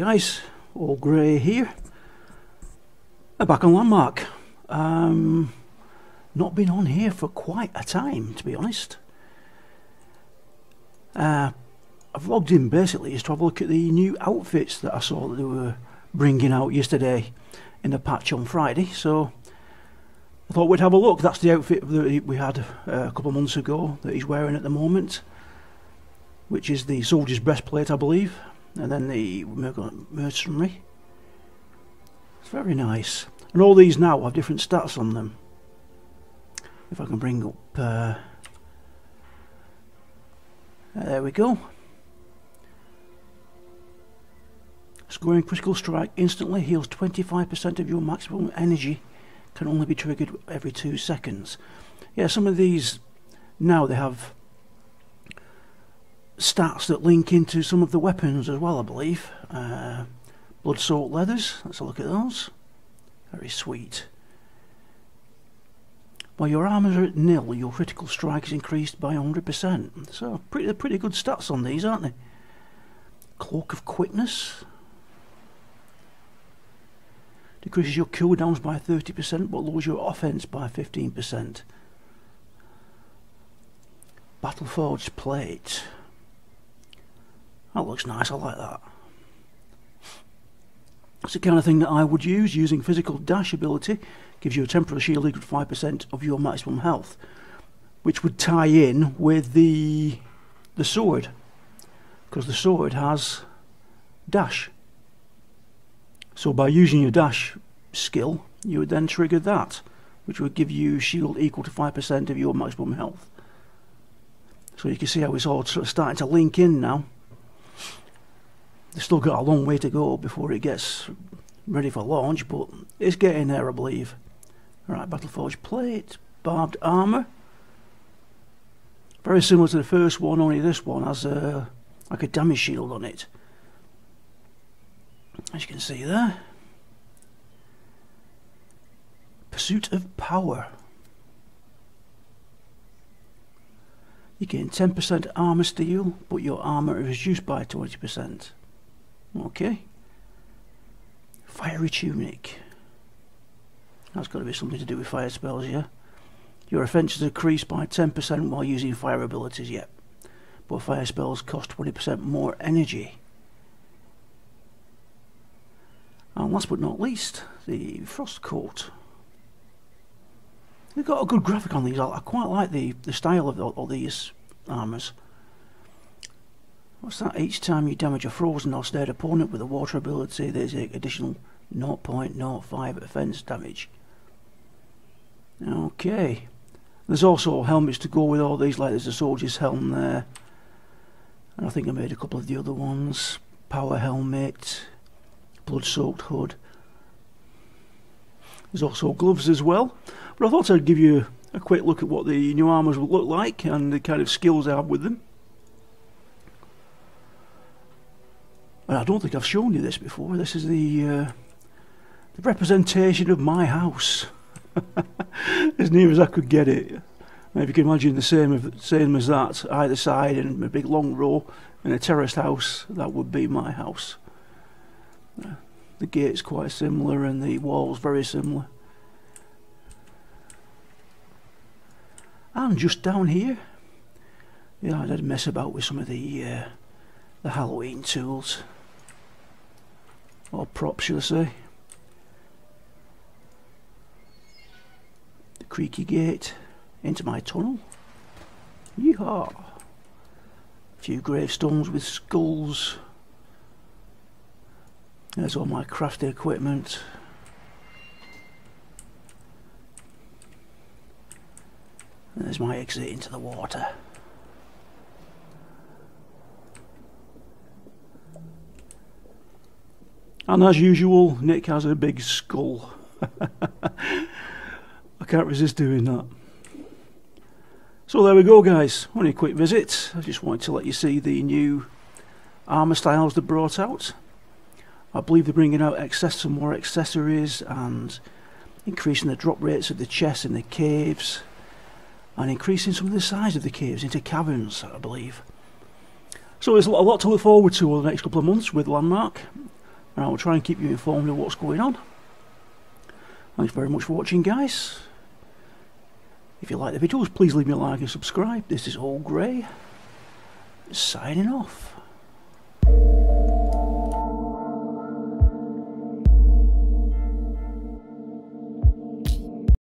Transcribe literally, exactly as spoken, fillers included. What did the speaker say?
the ice, all grey here. Now back on Landmark. Um, not been on here for quite a time, to be honest. Uh, I've logged in basically just to have a look at the new outfits that I saw that they were bringing out yesterday in the patch on Friday, so I thought we'd have a look. That's the outfit that we had a couple of months ago that he's wearing at the moment, which is the soldier's breastplate, I believe, and then the mercenary. It's very nice, and all these now have different stats on them. If I can bring up, uh, there we go. Scoring critical strike instantly heals twenty-five percent of your maximum energy. Can only be triggered every two seconds. Yeah, some of these now they have stats that link into some of the weapons as well, I believe. Uh, Bloodsalt Leathers, let's look at those. Very sweet. While your armors are at nil, your critical strike is increased by one hundred percent. So pretty pretty good stats on these, aren't they? Cloak of Quickness. Decreases your cooldowns by thirty percent, but lowers your offense by fifteen percent. Battleforged Plate. That looks nice, I like that. It's the kind of thing that I would use. Using physical dash ability gives you a temporary shield equal to five percent of your maximum health, which would tie in with the the sword, because the sword has dash. So by using your dash skill, you would then trigger that, which would give you shield equal to five percent of your maximum health. So you can see how it's all sort of starting to link in now. They've still got a long way to go before it gets ready for launch, but it's getting there, I believe. Alright, Battleforged Plate, barbed armour. Very similar to the first one, only this one has a, like a damage shield on it. As you can see there. Pursuit of Power. You gain ten percent armor steel, but your armor is reduced by twenty percent. Okay. Fiery Tunic. That's got to be something to do with fire spells, yeah? Your offenses increase by ten percent while using fire abilities, yep. Yeah. But fire spells cost twenty percent more energy. And last but not least, the Frostcoat. They've got a good graphic on these. I, I quite like the, the style of the, all these armours. What's that? Each time you damage a frozen or stared opponent with a water ability, there's an additional zero point zero five offence damage. Okay. There's also helmets to go with all these, like there's a soldier's helm there. And I think I made a couple of the other ones. Power helmet. Blood-soaked hood. There's also gloves as well, but I thought I'd give you a quick look at what the new armours will look like and the kind of skills I have with them. And I don't think I've shown you this before. This is the uh, the representation of my house, as near as I could get it. Now, if you can imagine the same, of, same as that, either side and a big long row in a terraced house, that would be my house. The gate's quite similar and the walls very similar. And just down here, yeah, I did mess about with some of the uh, the Halloween tools, or props, should I say. The creaky gate into my tunnel. Yeehaw! A few gravestones with skulls. There's all my crafty equipment. And there's my exit into the water. And as usual, Nick has a big skull. I can't resist doing that. So there we go, guys. Only a quick visit. I just wanted to let you see the new armour styles they brought out. I believe they're bringing out access, some more accessories, and increasing the drop rates of the chests in the caves, and increasing some of the size of the caves into caverns, I believe. So there's a lot to look forward to over the next couple of months with Landmark. and I will try and keep you informed of what's going on. Thanks very much for watching, guys. If you like the videos, please leave me a like and subscribe. This is Olgrey, signing off.